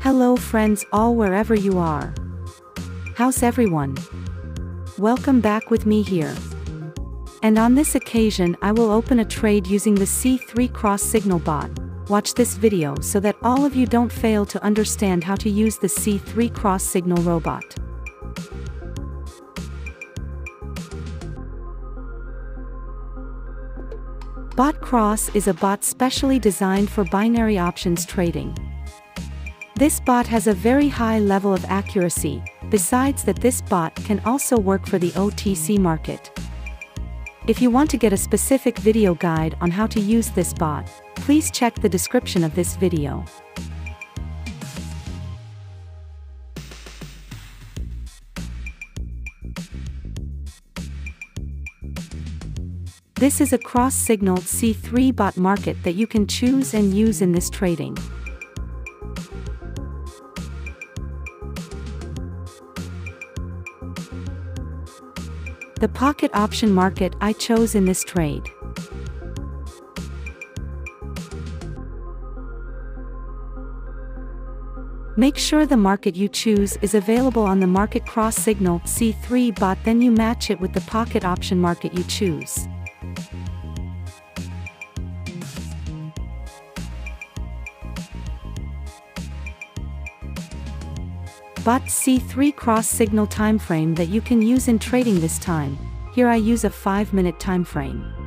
Hello friends all wherever you are. How's everyone? Welcome back with me here. And on this occasion I will open a trade using the C3 Cross Signal bot. Watch this video so that all of you don't fail to understand how to use the C3 Cross Signal robot. Bot Cross is a bot specially designed for binary options trading. This bot has a very high level of accuracy. Besides that, this bot can also work for the OTC market. If you want to get a specific video guide on how to use this bot, please check the description of this video. This is a cross-signaled C3 bot market that you can choose and use in this trading. The pocket option market I chose in this trade. Make sure the market you choose is available on the market cross signal C3 bot, then you match it with the pocket option market you choose. Bot C3 cross signal timeframe that you can use in trading this time. Here I use a 5-minute timeframe.